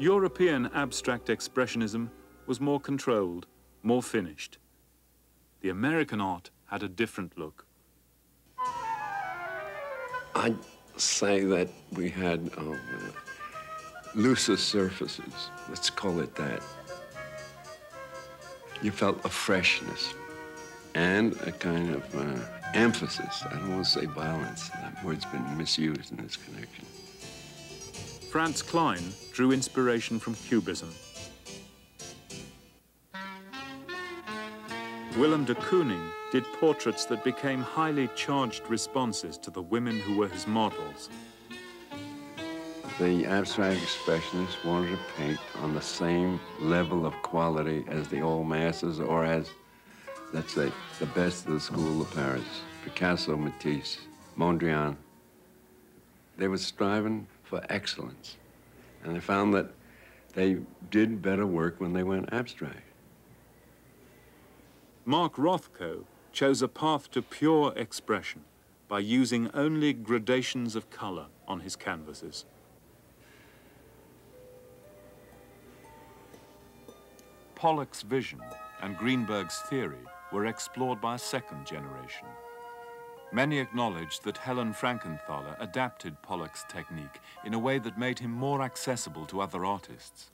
European abstract expressionism was more controlled, more finished. The American art had a different look. I'd say that we had looser surfaces, let's call it that. You felt a freshness and a kind of emphasis. I don't want to say violence. That word's been misused in this connection. Franz Kline drew inspiration from Cubism. Willem de Kooning did portraits that became highly charged responses to the women who were his models. The abstract expressionists wanted to paint on the same level of quality as the old masters or as, let's say, the best of the school of Paris. Picasso, Matisse, Mondrian. They were striving for excellence. And they found that they did better work when they went abstract. Mark Rothko chose a path to pure expression by using only gradations of color on his canvases. Pollock's vision and Greenberg's theory were explored by a second generation. Many acknowledged that Helen Frankenthaler adapted Pollock's technique in a way that made him more accessible to other artists.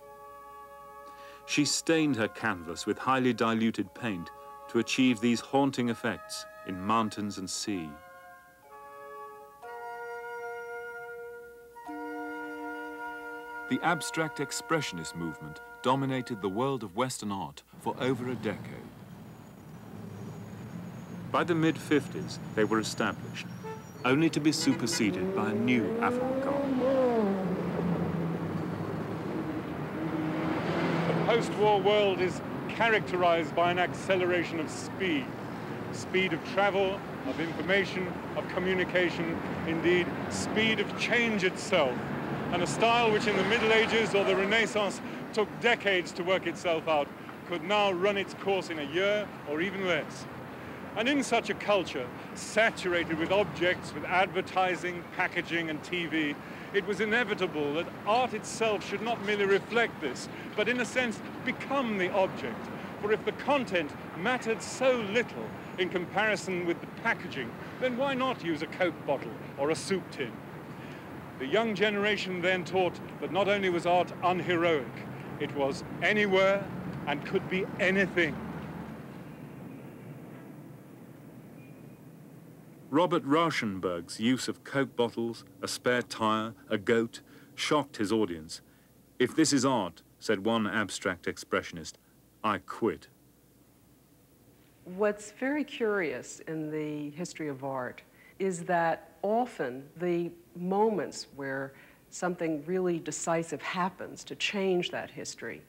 She stained her canvas with highly diluted paint to achieve these haunting effects in mountains and sea. The abstract expressionist movement dominated the world of Western art for over a decade. By the mid-50s, they were established, only to be superseded by a new avant-garde. The post-war world is characterized by an acceleration of speed. Speed of travel, of information, of communication, indeed, speed of change itself, and a style which in the Middle Ages or the Renaissance took decades to work itself out could now run its course in a year or even less. And in such a culture, saturated with objects, with advertising, packaging, and TV, it was inevitable that art itself should not merely reflect this, but in a sense, become the object. For if the content mattered so little in comparison with the packaging, then why not use a Coke bottle or a soup tin? The young generation then taught that not only was art unheroic, it was anywhere and could be anything. Robert Rauschenberg's use of Coke bottles, a spare tire, a goat, shocked his audience. If this is art, said one abstract expressionist, I quit. What's very curious in the history of art is that often the moments where something really decisive happens to change that history,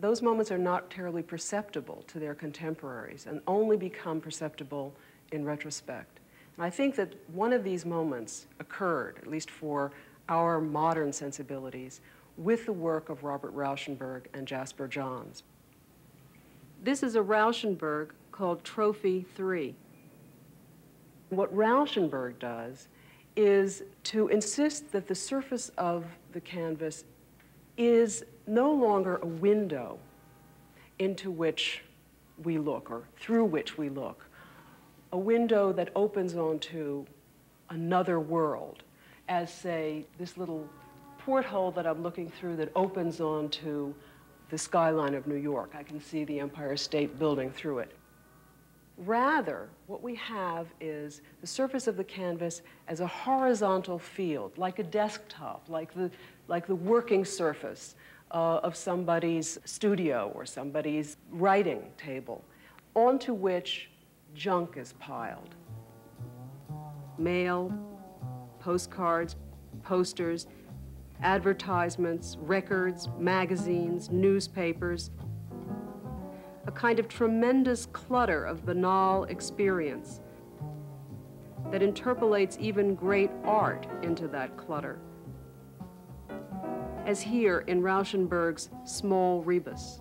those moments are not terribly perceptible to their contemporaries and only become perceptible in retrospect. And I think that one of these moments occurred, at least for our modern sensibilities, with the work of Robert Rauschenberg and Jasper Johns. This is a Rauschenberg called Trophy 3. What Rauschenberg does is to insist that the surface of the canvas is no longer a window into which we look or through which we look, a window that opens onto another world, as, say, this little porthole that I'm looking through that opens onto the skyline of New York. I can see the Empire State Building through it. Rather, what we have is the surface of the canvas as a horizontal field, like a desktop, like the working surface of somebody's studio or somebody's writing table, onto which junk is piled. Mail, postcards, posters, advertisements, records, magazines, newspapers. A kind of tremendous clutter of banal experience that interpolates even great art into that clutter, as here in Rauschenberg's Small Rebus.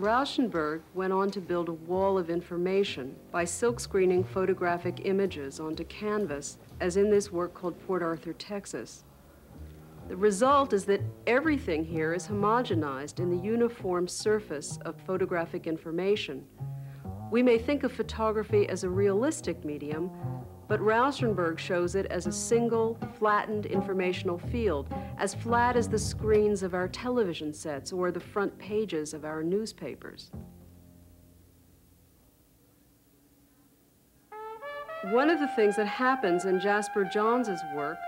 Rauschenberg went on to build a wall of information by silkscreening photographic images onto canvas, as in this work called Port Arthur, Texas. The result is that everything here is homogenized in the uniform surface of photographic information. We may think of photography as a realistic medium, but Rauschenberg shows it as a single, flattened informational field, as flat as the screens of our television sets or the front pages of our newspapers. One of the things that happens in Jasper Johns' work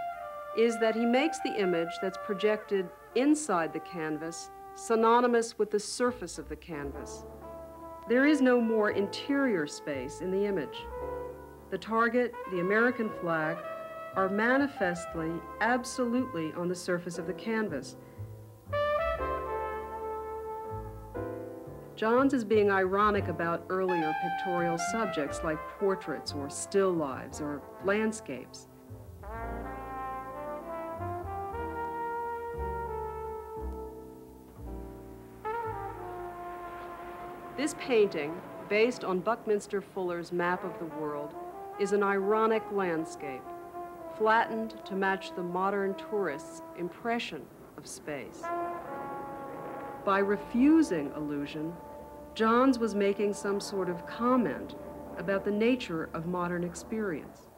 is that he makes the image that's projected inside the canvas synonymous with the surface of the canvas. There is no more interior space in the image. The target, the American flag, are manifestly, absolutely on the surface of the canvas. Johns is being ironic about earlier pictorial subjects like portraits or still lives or landscapes. This painting, based on Buckminster Fuller's map of the world, is an ironic landscape, flattened to match the modern tourist's impression of space. By refusing illusion, Johns was making some sort of comment about the nature of modern experience.